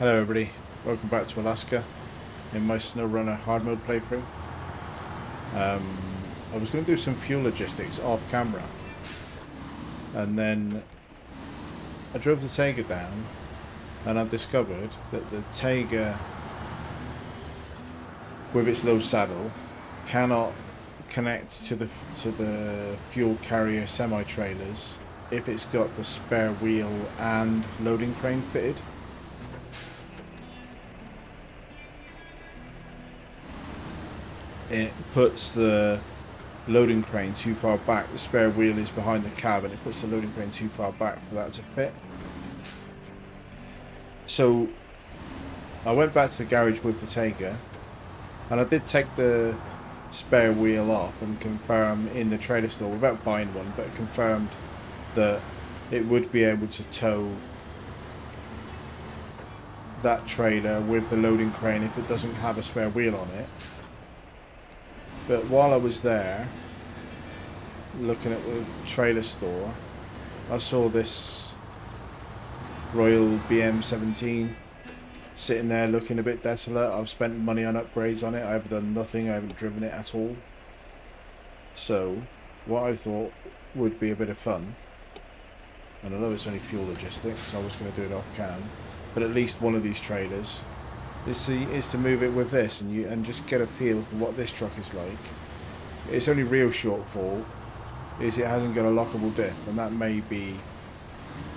Hello everybody, welcome back to Alaska in my SnowRunner hard mode playthrough. I was going to do some fuel logistics off camera, and then I drove the Taiga down and I've discovered that the Taiga with its low saddle cannot connect to the fuel carrier semi-trailers if it's got the spare wheel and loading crane fitted. It puts the loading crane too far back. The spare wheel is behind the cab, and it puts the loading crane too far back for that to fit. So I went back to the garage with the Tagger, and I did take the spare wheel off and confirm in the trailer store without buying one, but confirmed that it would be able to tow that trailer with the loading crane if it doesn't have a spare wheel on it. But while I was there looking at the trailer store, I saw this Royal BM17 sitting there looking a bit desolate. I've spent money on upgrades on it. I have done nothing. I haven't driven it at all. So what I thought would be a bit of fun, and although it's only fuel logistics, I was going to do it off cam, but at least one of these trailers is to move it with this and just get a feel for what this truck is like. Its only real shortfall is it hasn't got a lockable diff, and that may be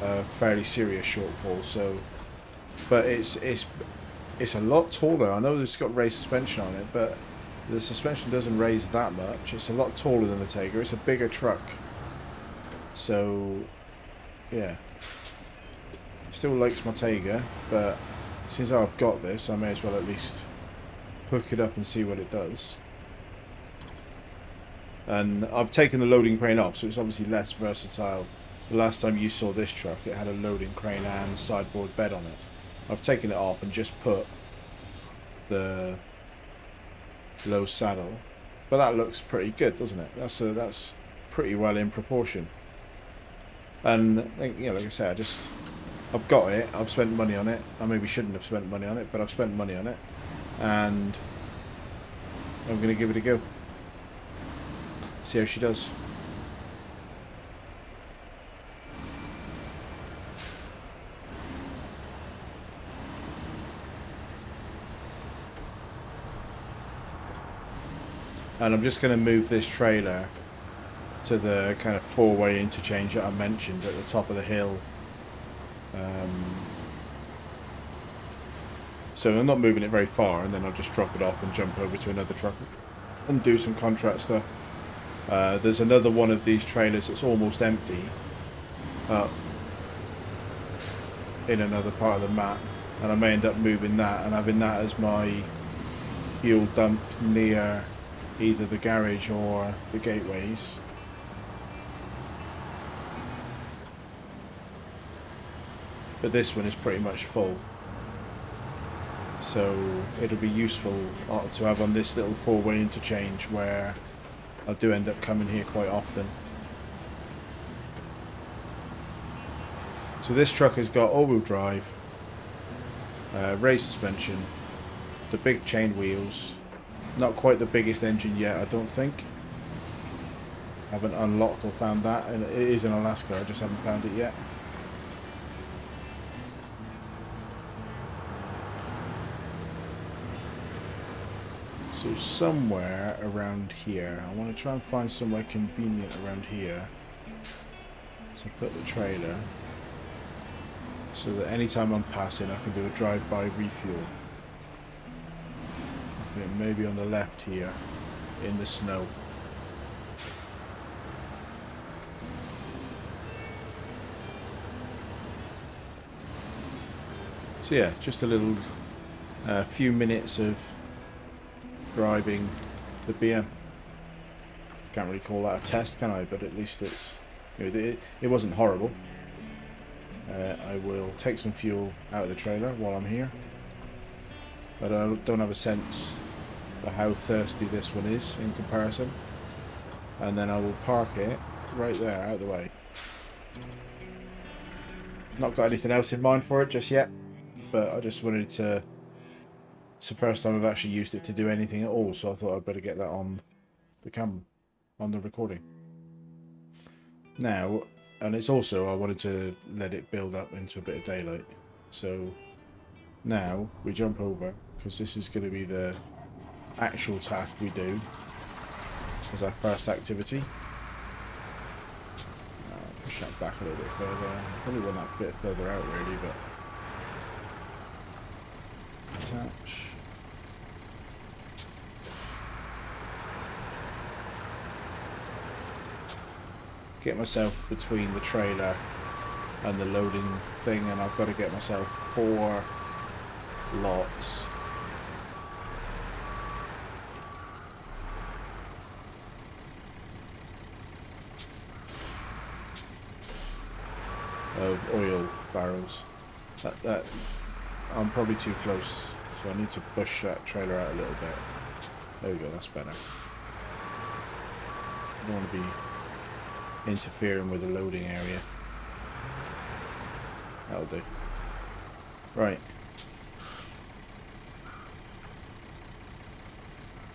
a fairly serious shortfall. So, but it's a lot taller. I know it's got raised suspension on it, but the suspension doesn't raise that much. It's a lot taller than the Tagger. It's a bigger truck. So, yeah, still likes my Tagger, but since I've got this, I may as well at least hook it up and see what it does. And I've taken the loading crane off, so it's obviously less versatile. The last time you saw this truck, it had a loading crane and sideboard bed on it. I've taken it off and just put the low saddle, but that looks pretty good, doesn't it? That's pretty well in proportion. And you know, like I said, I've got it, I've spent money on it. I maybe shouldn't have spent money on it, but I've spent money on it, and I'm going to give it a go. See how she does. And I'm just going to move this trailer to the kind of four-way interchange that I mentioned at the top of the hill. So I'm not moving it very far, and then I'll just drop it off and jump over to another truck and do some contract stuff. There's another one of these trailers that's almost empty in another part of the map, and I may end up moving that and having that as my fuel dump near either the garage or the gateways. But this one is pretty much full, so it'll be useful to have on this little four-way interchange where I do end up coming here quite often. So this truck has got all-wheel drive, raised suspension, the big chain wheels, not quite the biggest engine yet, I don't think. I haven't unlocked or found that, and it is in Alaska, I just haven't found it yet. So somewhere around here, I want to try and find somewhere convenient around here to put the trailer, so that anytime I'm passing I can do a drive-by refuel. I think maybe on the left here, in the snow. So yeah, just a little few minutes of driving the BM. Can't really call that a test, can I? But at least it's, you know, it wasn't horrible. I will take some fuel out of the trailer while I'm here, but I don't have a sense for how thirsty this one is in comparison. And then I will park it right there, out of the way. Not got anything else in mind for it just yet, but I just wanted to... It's the first time I've actually used it to do anything at all, so I thought I'd better get that on the cam, on the recording. Now, and it's also, I wanted to let it build up into a bit of daylight. So now we jump over, because this is going to be the actual task we do. This is our first activity. Push that back a little bit further. I probably want that bit further out really, but... Attach. Get myself between the trailer and the loading thing, and I've got to get myself 4 lots. Of oil barrels. That I'm probably too close, so I need to push that trailer out a little bit. There we go, that's better. I don't want to be interfering with the loading area. That'll do. Right.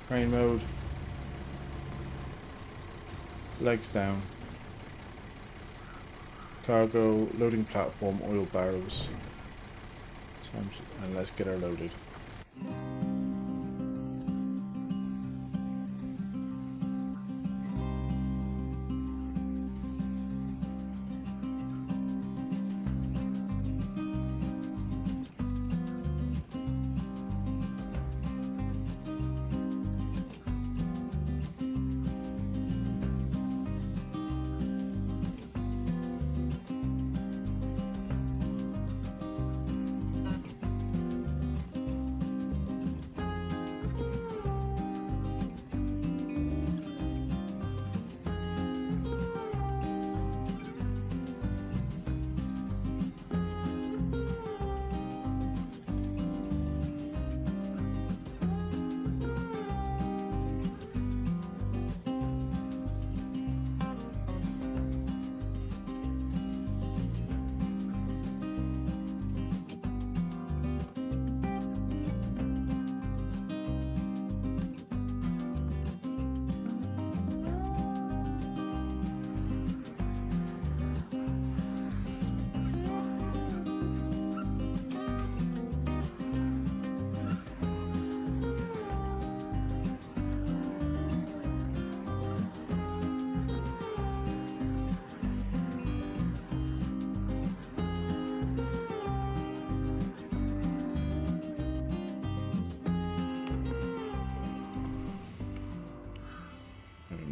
Crane mode. Legs down. Cargo, loading platform, oil barrels. And let's get her loaded.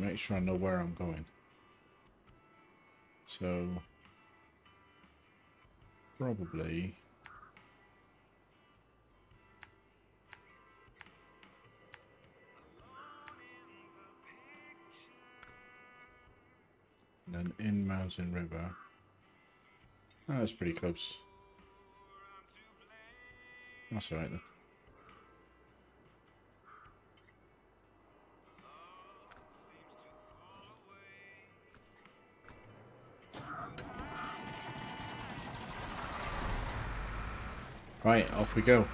Make sure I know where I'm going. So probably and then in Mountain River. Oh, that's pretty close. That's all right then. Right, off we go.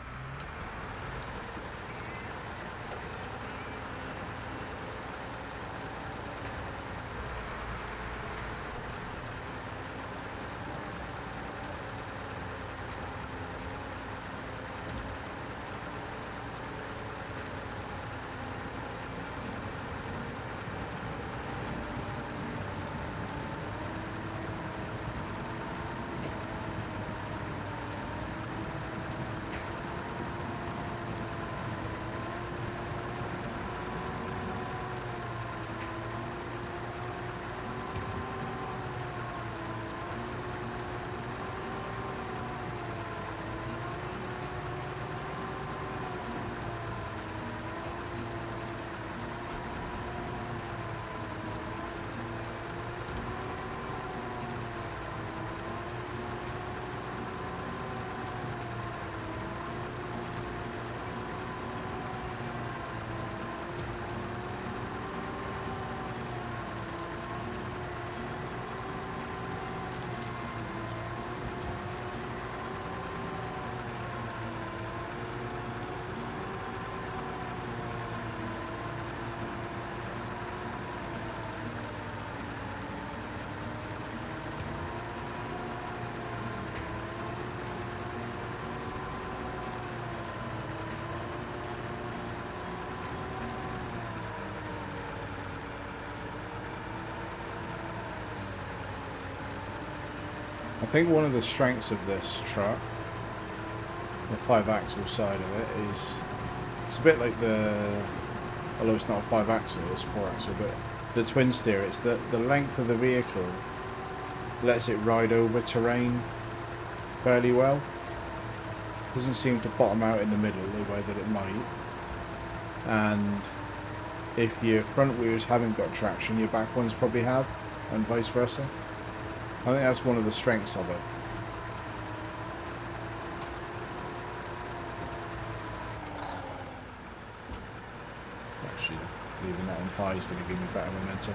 I think one of the strengths of this truck, the five-axle side of it, is it's a bit like the, although it's not a five-axle, it's four-axle, but the twin steer, it's that the length of the vehicle lets it ride over terrain fairly well. Doesn't seem to bottom out in the middle the way that it might. And if your front wheels haven't got traction, your back ones probably have, and vice versa. I think that's one of the strengths of it. Actually, leaving that in high is going to give me better momentum.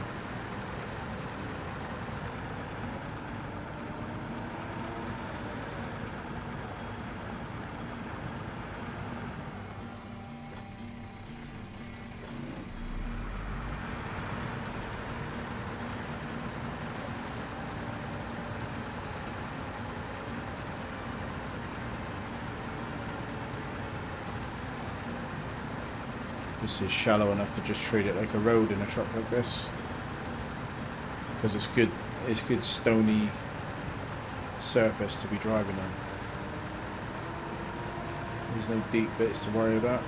This is shallow enough to just treat it like a road in a truck like this, because it's good stony surface to be driving on. There's no deep bits to worry about.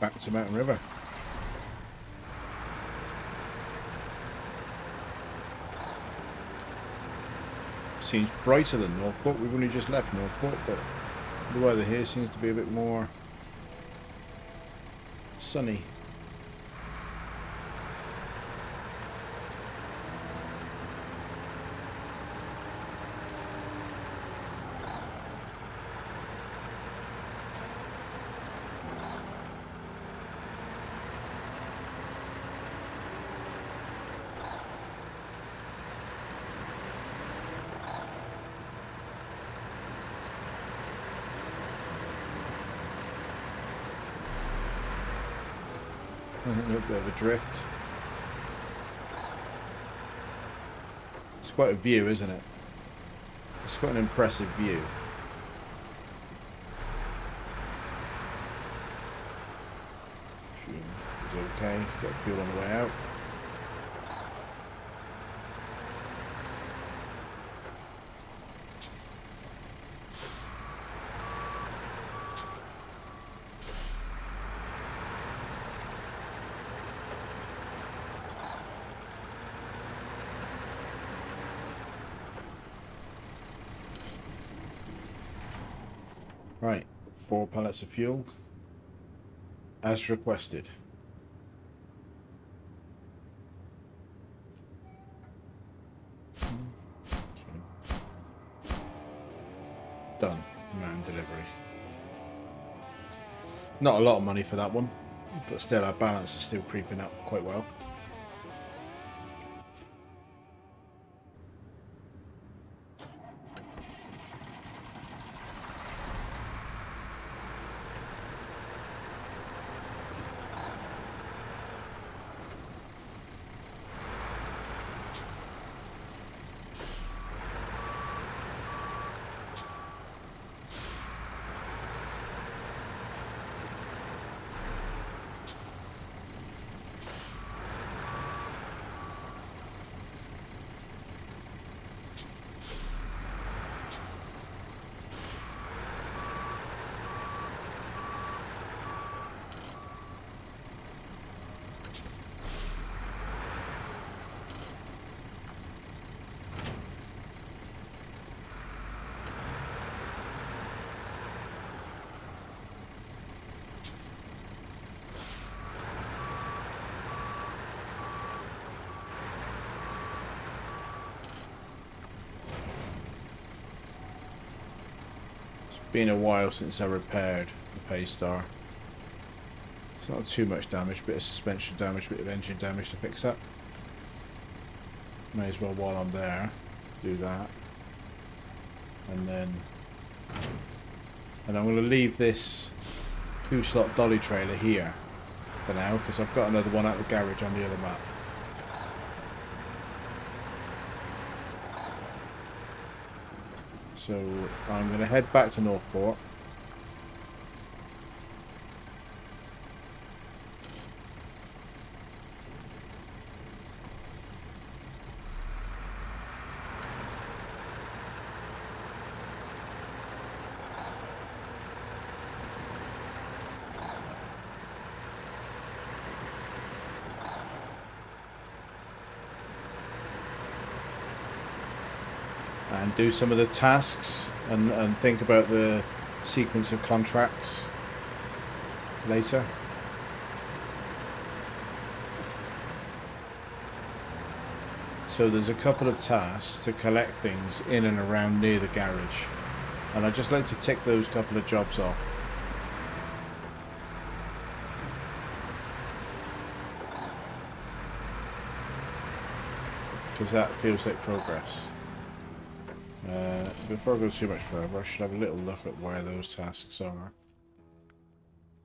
Back to Mountain River. Seems brighter than Northport. We've only just left Northport, but the weather here seems to be a bit more sunny. A bit of a drift. It's quite a view, isn't it? It's quite an impressive view. Fuel is okay, got fuel on the way out. Right, 4 pallets of fuel, as requested. Okay. Done, man delivery. Not a lot of money for that one, but still our balance is still creeping up quite well. Been a while since I repaired the Paystar. It's not too much damage, bit of suspension damage, bit of engine damage to fix up. May as well while I'm there do that. And I'm going to leave this 2-slot dolly trailer here for now, because I've got another one out of the garage on the other map. So I'm going to head back to Northport. And do some of the tasks and think about the sequence of contracts later. So there's a couple of tasks to collect things in and around near the garage, and I'd just like to tick those couple of jobs off. Because that feels like progress. Before I go too much further, I should have a little look at where those tasks are.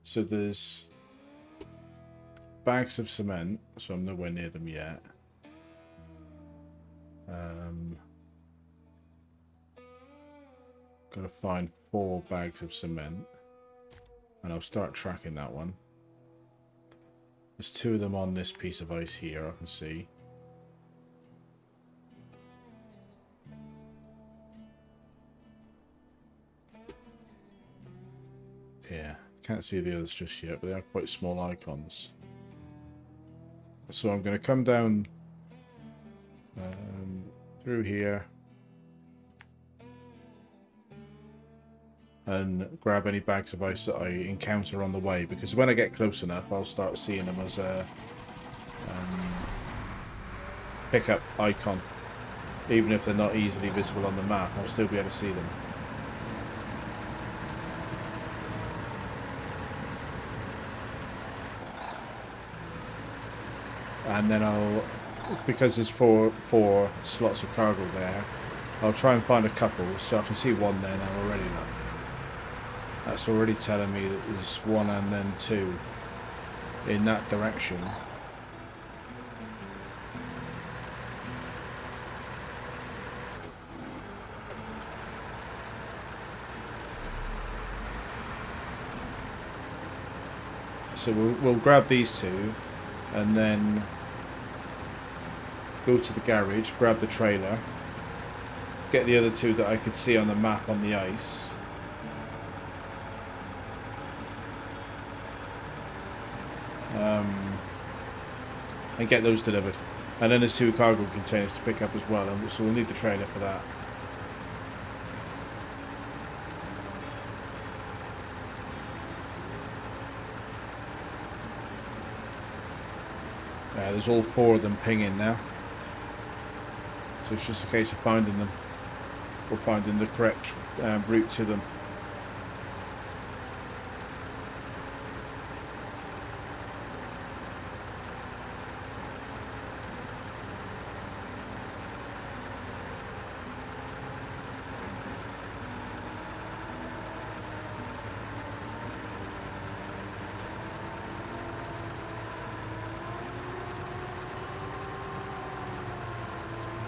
So there's bags of cement, so I'm nowhere near them yet. Gotta find 4 bags of cement, and I'll start tracking that one. There's 2 of them on this piece of ice here, I can see. Yeah, can't see the others just yet, but they are quite small icons. So I'm going to come down through here and grab any bags of ice that I encounter on the way, because when I get close enough, I'll start seeing them as a pickup icon. Even if they're not easily visible on the map, I'll still be able to see them. And then I'll, because there's four slots of cargo there, I'll try and find a couple, so I can see one there now already. That's already telling me that there's 1 and then 2 in that direction. So we'll grab these 2 and then go to the garage, grab the trailer, get the other 2 that I could see on the map on the ice. And get those delivered. And then there's 2 cargo containers to pick up as well, and so we'll need the trailer for that. There's all 4 of them pinging now. So it's just a case of finding them. Or finding the correct route to them.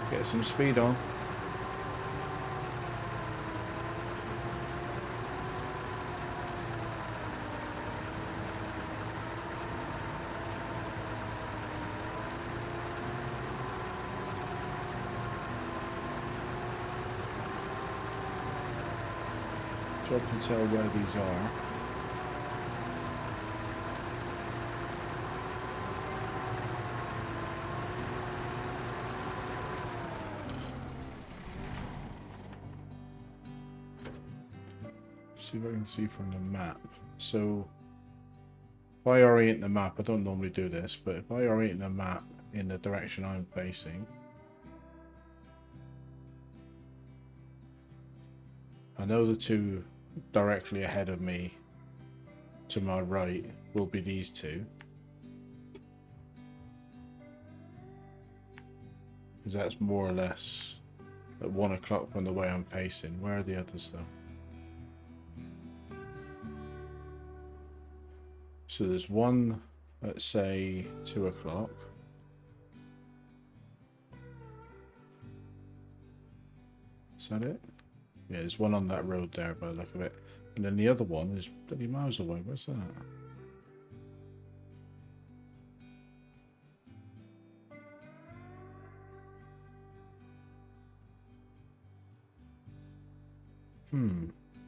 Get some speed on. Job to tell where these are. See if I can see from the map. So if I orient the map, I don't normally do this, but if I orient the map in the direction I'm facing I know the 2 directly ahead of me to my right will be these two. Because that's more or less at 1 o'clock from the way I'm facing. Where are the others though? So there's one at say 2 o'clock. Is that it? Yeah, there's one on that road there by the look of it. And then the other one is bloody miles away. Where's that?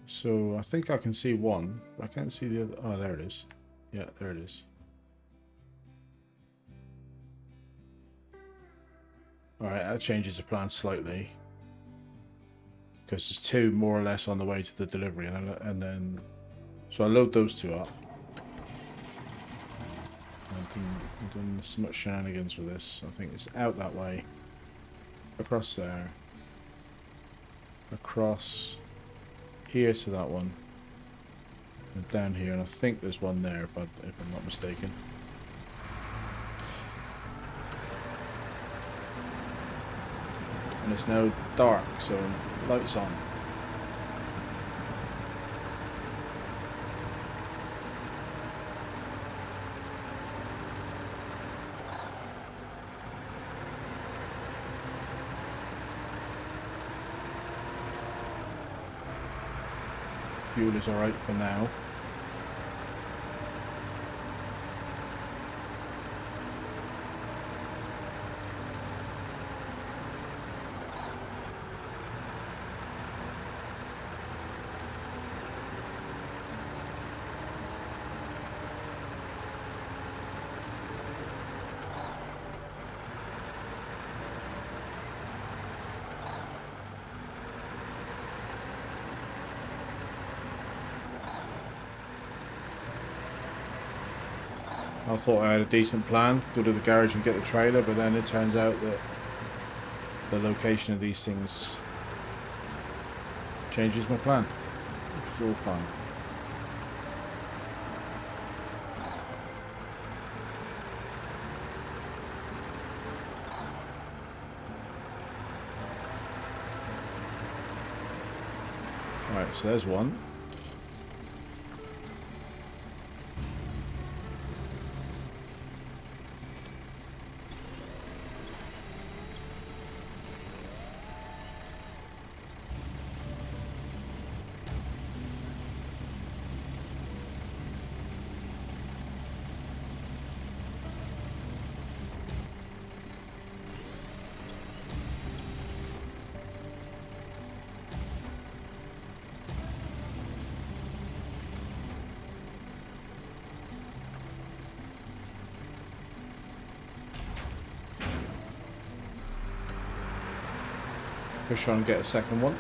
So I think I can see one, but I can't see the other. Oh, there it is. Yeah, there it is. Alright, that changes the plan slightly. Because there's two more or less on the way to the delivery, and then so I load those two up. I've done so much shenanigans with this. I think it's out that way, across there, across here to that one, and down here, and I think there's one there, but if I'm not mistaken. And it's now dark, so lights on. Fuel is alright for now. I thought I had a decent plan, go to the garage and get the trailer, but then it turns out that the location of these things changes my plan, which is all fine. Alright, so there's one. Push on and get a second one.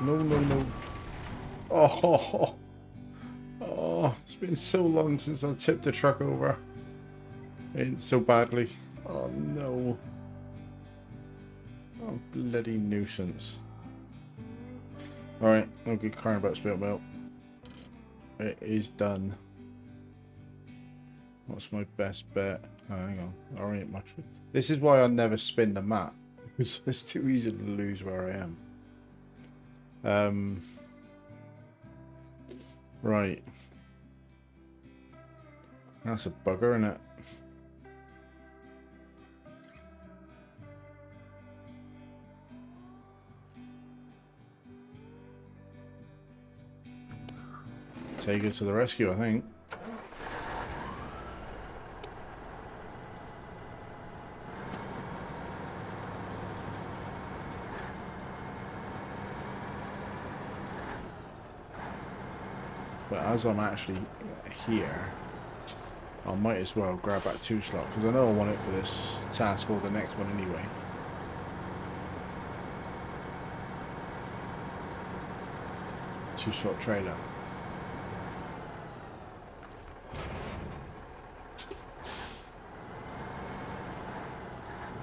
No, no, no. Oh, it's been so long since I tipped the truck over. It's so badly. Oh, no. Oh, bloody nuisance. Alright, no good crying about spilt milk. It is done. What's my best bet? Oh, hang on. I ain't much. This is why I never spin the map. Because it's too easy to lose where I am. Right. That's a bugger, isn't it? Take it to the rescue, I think. But as I'm actually here, I might as well grab that 2 slot, because I know I want it for this task or the next one anyway. Two-slot trailer.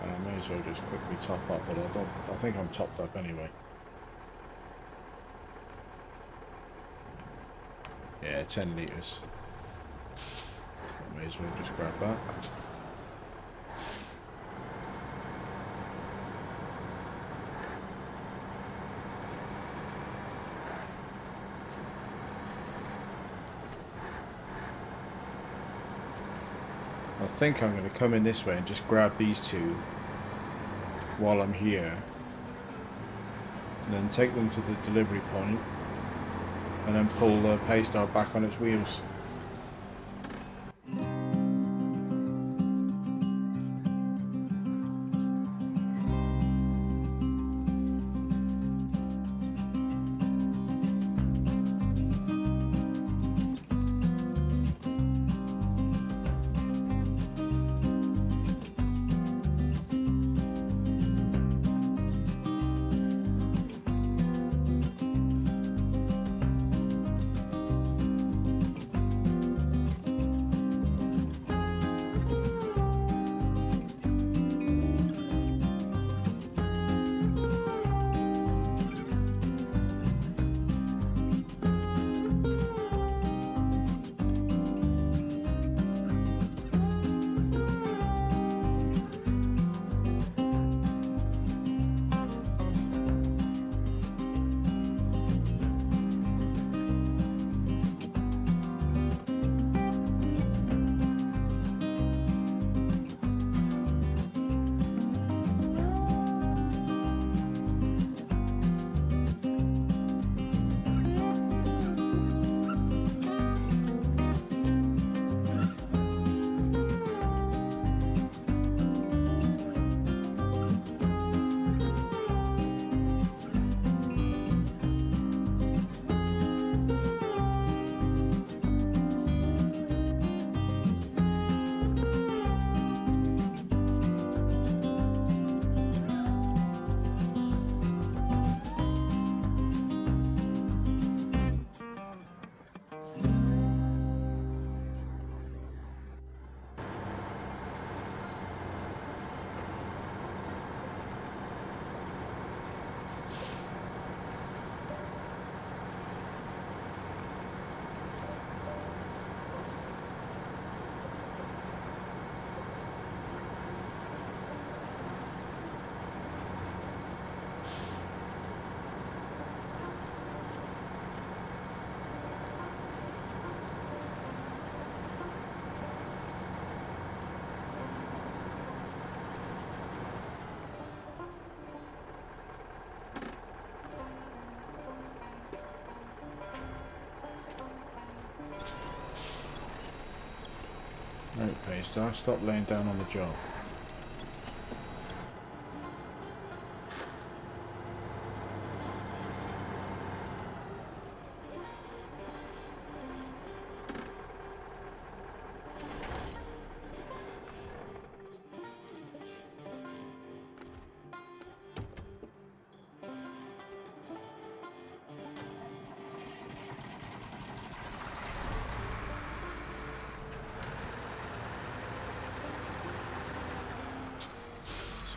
And I may as well just quickly top up, but I think I'm topped up anyway. Yeah, 10 litres. May as well just grab that. I think I'm going to come in this way and just grab these two while I'm here, and then take them to the delivery point, and then pull the Paystar back on its wheels. Right, Paystar, stop laying down on the job.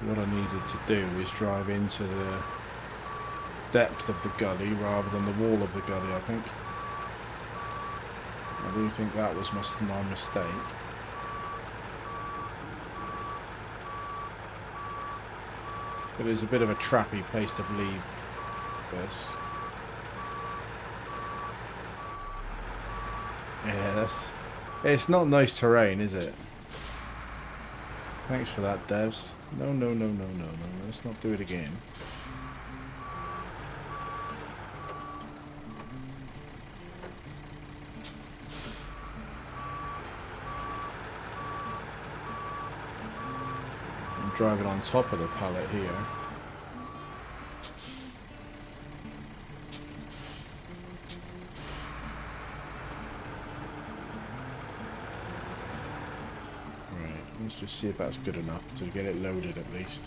What I needed to do is drive into the depth of the gully rather than the wall of the gully, I think. I do think that was my mistake. But it was a bit of a trappy place to leave this. Yeah, that's It's not nice terrain, is it? Thanks for that, devs. No, no, no, no, no, no. Let's not do it again. I'm driving on top of the pallet here. Let's just see if that's good enough to get it loaded at least.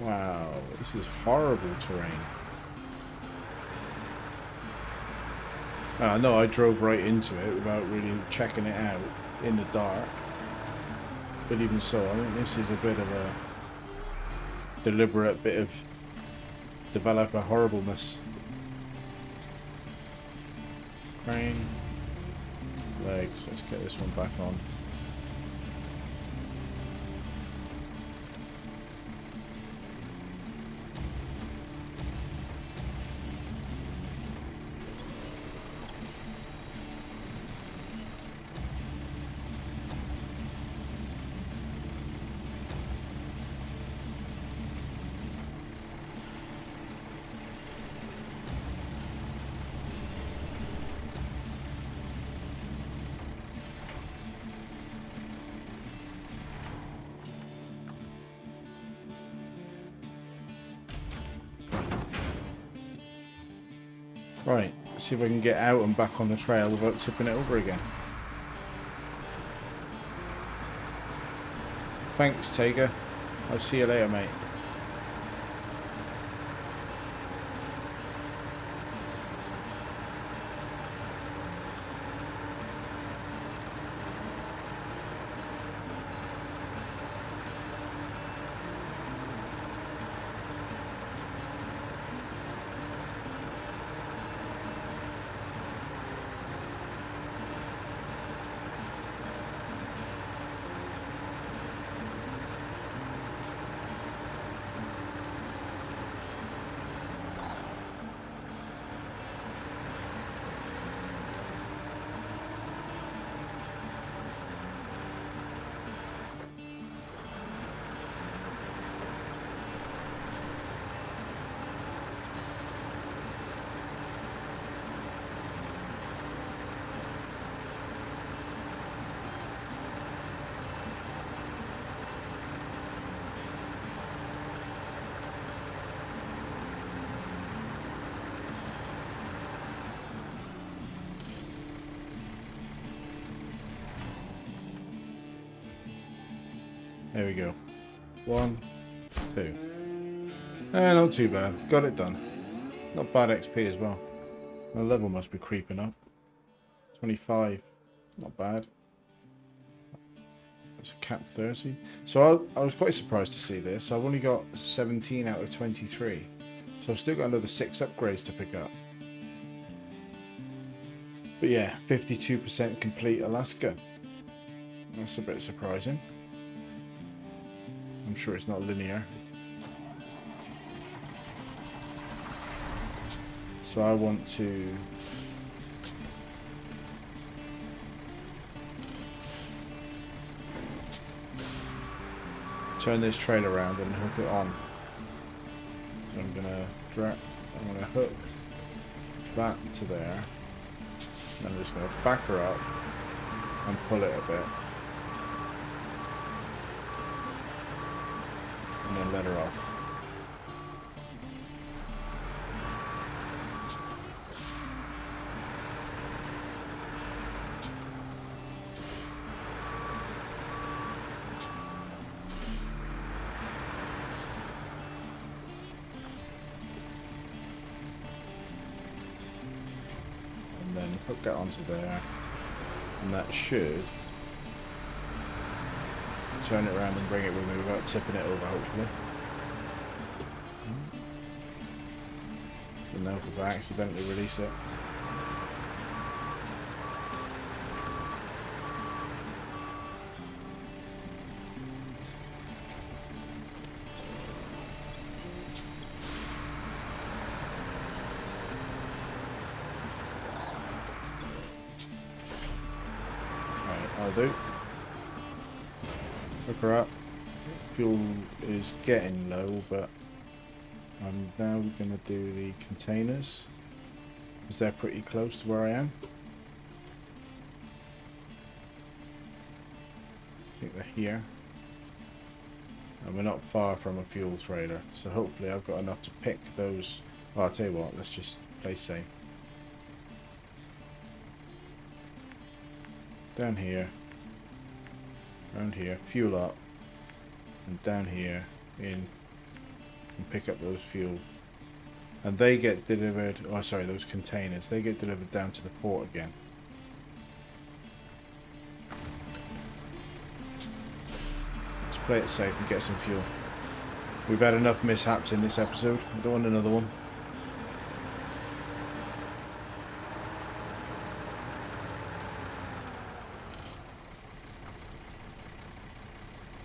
Wow, this is horrible terrain. I know I drove right into it without really checking it out in the dark. But even so, I think this is a bit of a deliberate bit of developer horribleness. Crane. Legs. Let's get this one back on. Right, let's see if I can get out and back on the trail without tipping it over again. Thanks, Tagger. I'll see you later, mate. There we go. 1, 2. Not too bad. Got it done. Not bad XP as well. My level must be creeping up. 25. Not bad. That's a cap 30. So I was quite surprised to see this. I've only got 17 out of 23. So I've still got another 6 upgrades to pick up. But yeah, 52% complete Alaska. That's a bit surprising. I'm sure it's not linear. So I want to... turn this trail around and hook it on. So I'm gonna drag... I'm gonna hook that to there. And I'm just gonna back her up and pull it a bit. And then let her off. get onto there, and that should turn it around and bring it with me without tipping it over, hopefully. And now if I accidentally release it. Fuel is getting low, but I'm now going to do the containers because they're pretty close to where I am. I think they're here, and we're not far from a fuel trailer, so hopefully I've got enough to pick those. Well, I'll tell you what, let's just play safe. Down here, around here, fuel up, and down here in and pick up those fuel, and they get delivered, oh sorry, those containers, they get delivered down to the port again. Let's play it safe and get some fuel. We've had enough mishaps in this episode, I don't want another one.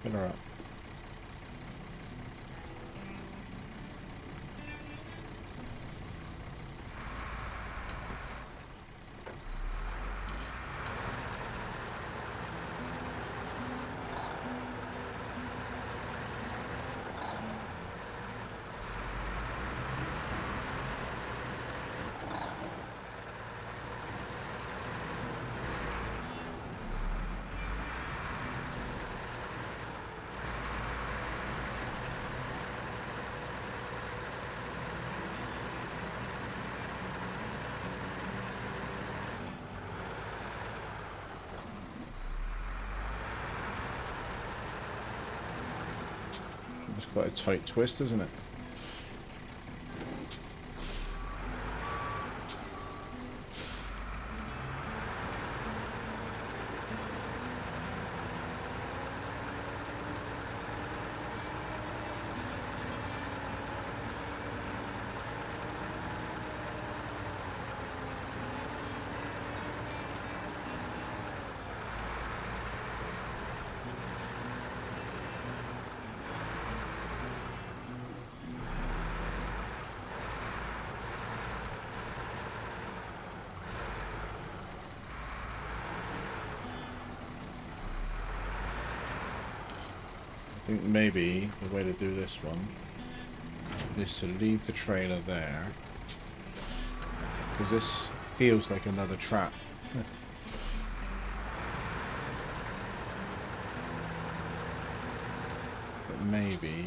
Been alright. It's quite a tight twist, isn't it? I think maybe the way to do this one is to leave the trailer there, because this feels like another trap. But maybe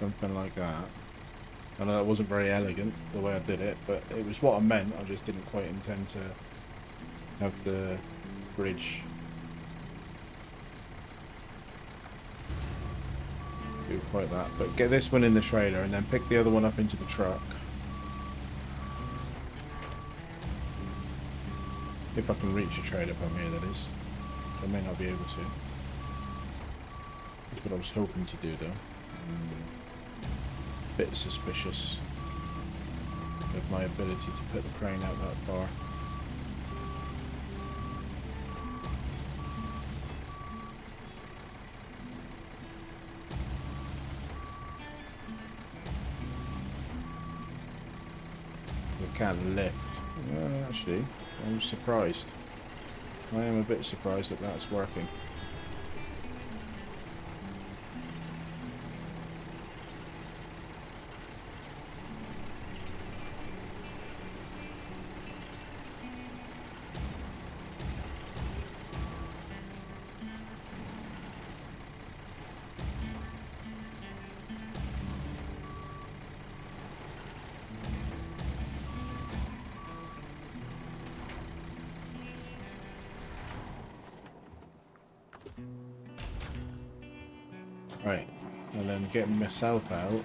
something like that. I know that wasn't very elegant the way I did it, but it was what I meant. I just didn't quite intend to have the bridge do quite that. But get this one in the trailer and then pick the other one up into the truck. If I can reach a trailer from here, that is. I may not be able to. That's what I was hoping to do though. Bit suspicious of my ability to put the crane out that far. We can lift. Well, actually, I'm surprised. I am a bit surprised that that's working. Right, and then getting myself out.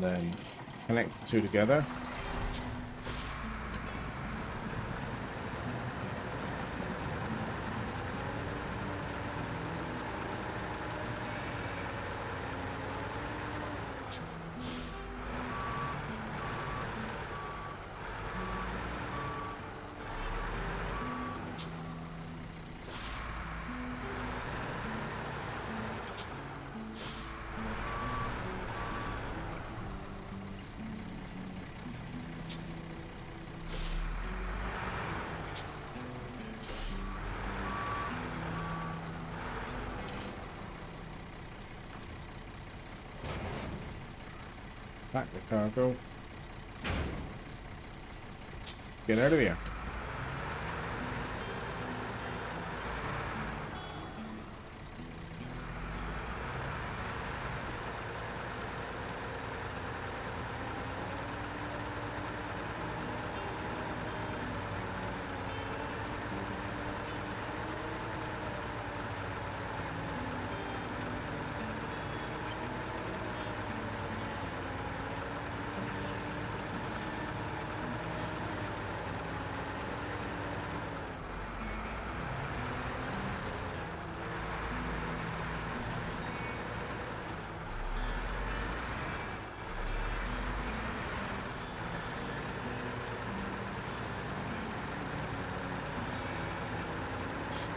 Then connect the two together. Pack the cargo. Get out of here.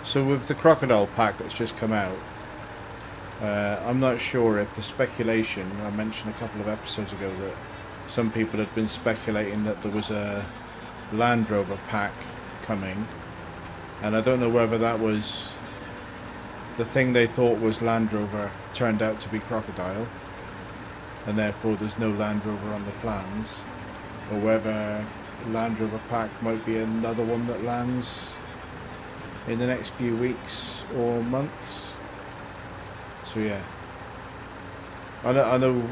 So with the crocodile pack that's just come out, I'm not sure if the speculation, I mentioned a couple of episodes ago that some people had been speculating that there was a Land Rover pack coming, and I don't know whether that was the thing they thought was Land Rover turned out to be crocodile, and therefore there's no Land Rover on the plans, or whether Land Rover pack might be another one that lands in the next few weeks or months. So yeah, I know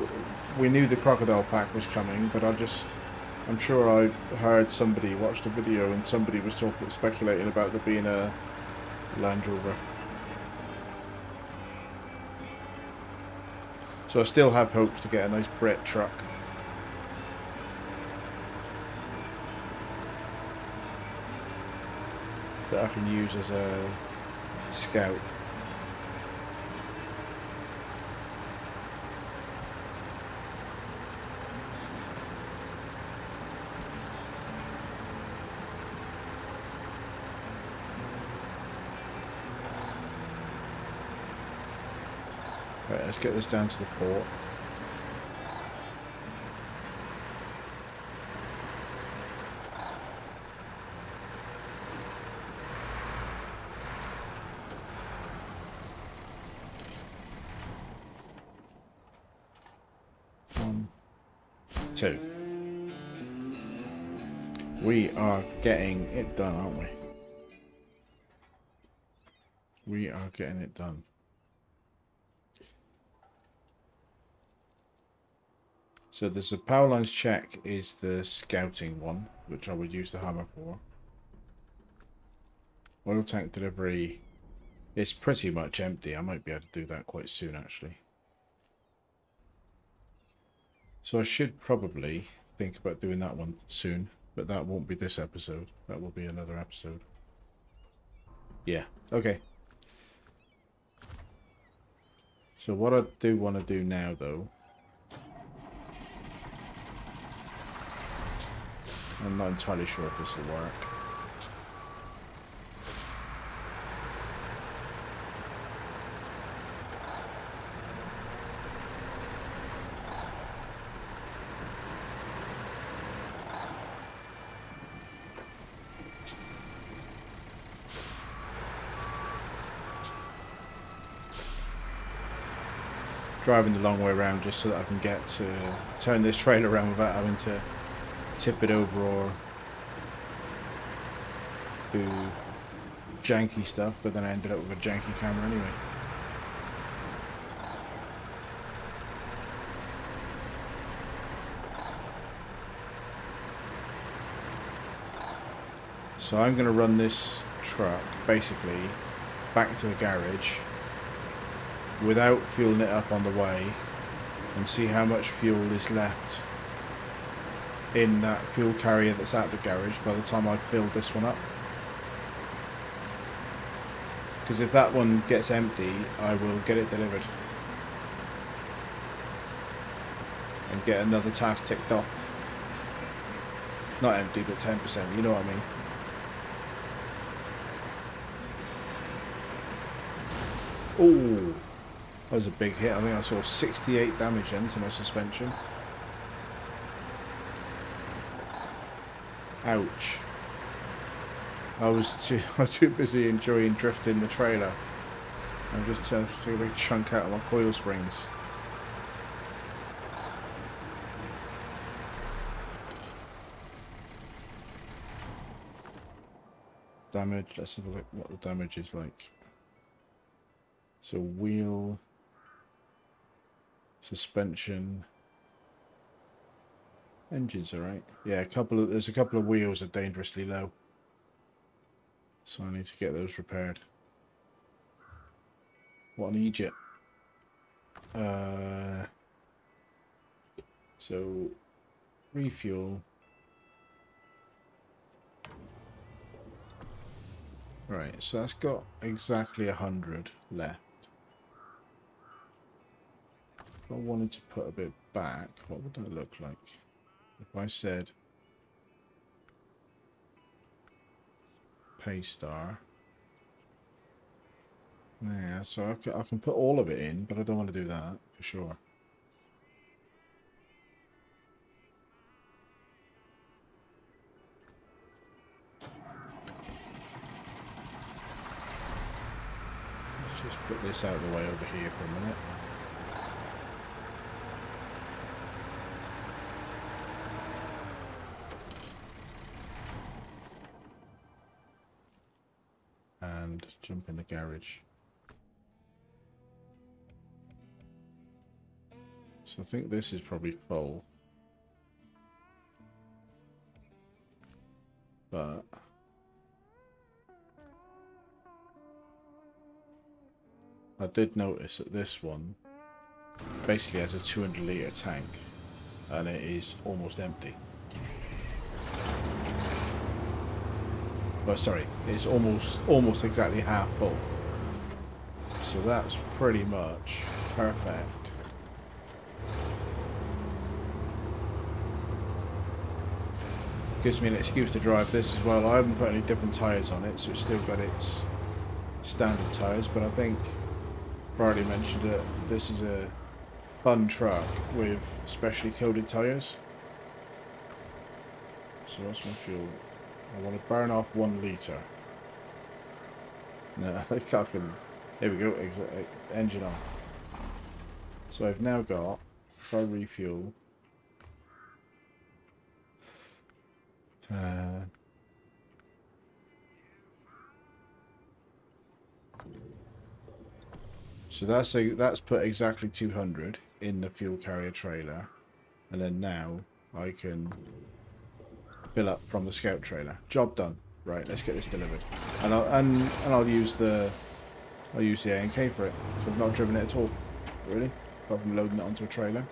we knew the crocodile pack was coming, but I'm sure I heard somebody watched a video and somebody was speculating about there being a Land Rover. So I still have hopes to get a nice Brett truck. That I can use as a scout. Right, let's get this down to the port. 2. We are getting it done, aren't we? We are getting it done. So there's a power lines check is the scouting one, which I would use the hammer for. Oil tank delivery is pretty much empty. I might be able to do that quite soon, actually. So I should probably think about doing that one soon, but that won't be this episode. That will be another episode. Yeah, okay. So what I do want to do now, though, I'm not entirely sure if this will work. Driving the long way around just so that I can get to turn this trailer around without having to tip it over or do janky stuff, but then I ended up with a janky camera anyway. So I'm going to run this truck basically back to the garage without fueling it up on the way and see how much fuel is left in that fuel carrier that's at the garage by the time I've filled this one up. Because if that one gets empty, I will get it delivered and get another task ticked off. Not empty, but 10%, you know what I mean. Ooh, that was a big hit. I think I saw 68 damage then to my suspension. Ouch. I was too busy enjoying drifting the trailer. I just took a big chunk out of my coil springs. Damage, let's have a look what the damage is like. So wheel, suspension, engines, alright. Yeah, there's a couple of wheels are dangerously low. So I need to get those repaired. What an Egypt. So refuel. Right, so that's got exactly 100 left. If I wanted to put a bit back, what would that look like? If I said Paystar. Yeah, so I can put all of it in, but I don't want to do that for sure. Let's just put this out of the way over here for a minute. Jump in the garage. So I think this is probably full. But I did notice that this one basically has a 200-litre tank and it is almost empty. Well, sorry, it's almost exactly half full. So that's pretty much perfect. Gives me an excuse to drive this as well. I haven't put any different tyres on it, so it's still got its standard tyres. But I think I already mentioned that this is a fun truck with specially coated tyres. So that's my fuel. I want to burn off 1 litre. No, I can. Here we go. Engine off. So I've now got, if I refuel, So that's put exactly 200 in the fuel carrier trailer, and then now I can fill up from the scout trailer. Job done. Right, let's get this delivered, and I'll use the ANK for it. So I've not driven it at all, really, apart from loading it onto a trailer.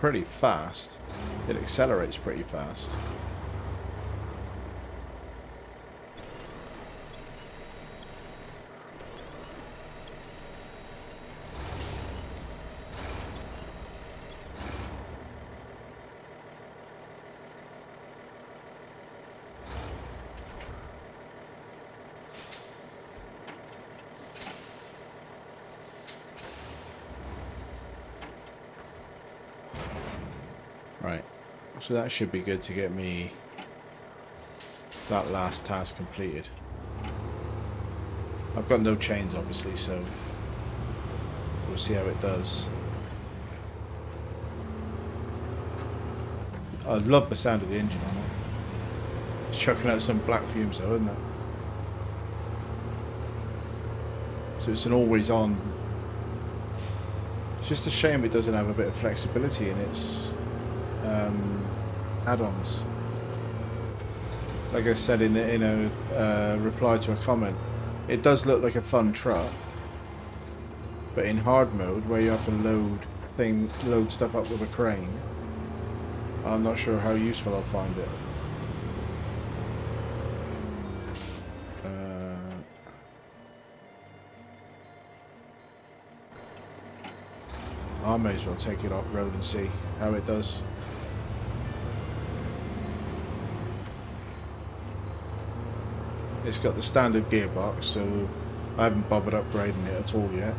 Pretty fast. It accelerates pretty fast. So that should be good to get me that last task completed. I've got no chains, obviously, so we'll see how it does. I love the sound of the engine on it. It's chucking out some black fumes though, isn't it? So it's an always-on. It's just a shame it doesn't have a bit of flexibility in its add-ons. Like I said in a reply to a comment, it does look like a fun truck, but in hard mode where you have to load stuff up with a crane, I'm not sure how useful I'll find it. I may as well take it off road and see how it does. It's got the standard gearbox, so I haven't bothered upgrading it at all yet.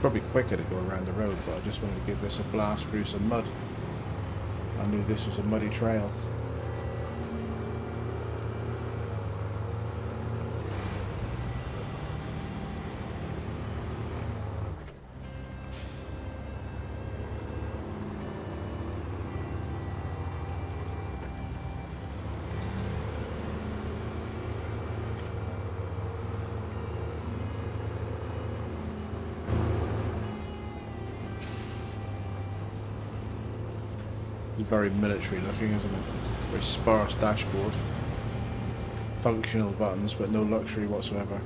Probably quicker to go around the road, but I just wanted to give this a blast through some mud. I knew this was a muddy trail. Very military looking, isn't it? Very sparse dashboard. Functional buttons, but no luxury whatsoever.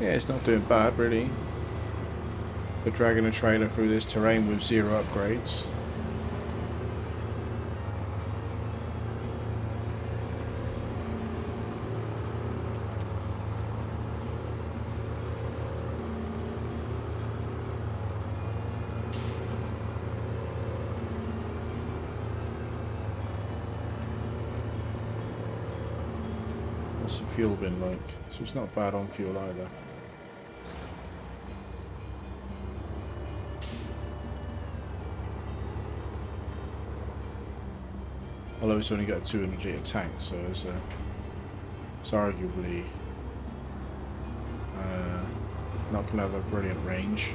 Yeah, it's not doing bad, really. We're dragging a trailer through this terrain with zero upgrades. What's the fuel been like? So it's not bad on fuel either. Although it's only got a 200 litre tank, so it's arguably not going to have a brilliant range.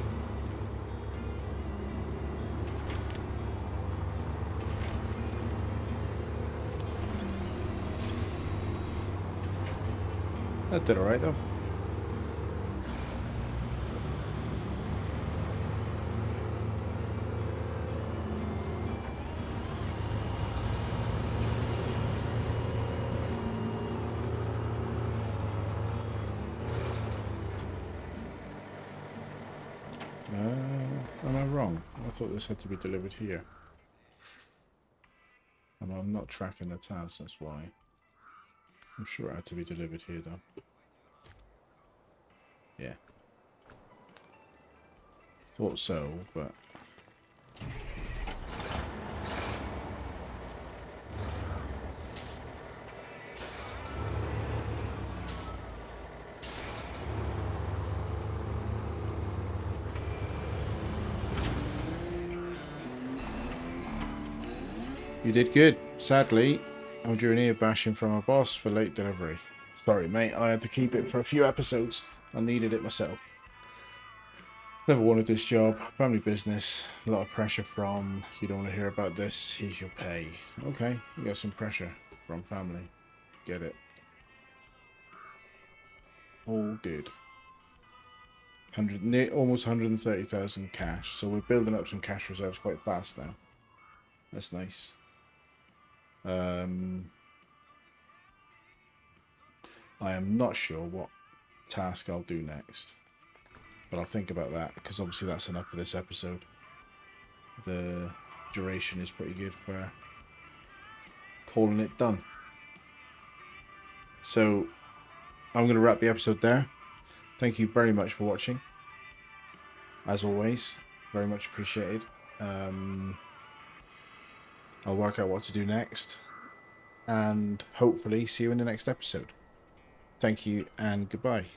That did alright though. Am I wrong? I thought this had to be delivered here. And I'm not tracking the tabs, that's why. I'm sure it had to be delivered here though. Yeah. Thought so, but... You did good. Sadly, I'm due an ear bashing from our boss for late delivery. Sorry, mate. I had to keep it for a few episodes. I needed it myself. Never wanted this job. Family business. A lot of pressure from, you don't want to hear about this. Here's your pay. Okay. You got some pressure from family. Get it. All good. Almost 130,000 cash. So we're building up some cash reserves quite fast now. That's nice. I am not sure what task I'll do next, but I'll think about that, because obviously that's enough for this episode. The duration is pretty good for calling it done. So I'm going to wrap the episode there. Thank you very much for watching. As always, very much appreciated. I'll work out what to do next and hopefully see you in the next episode. Thank you and goodbye.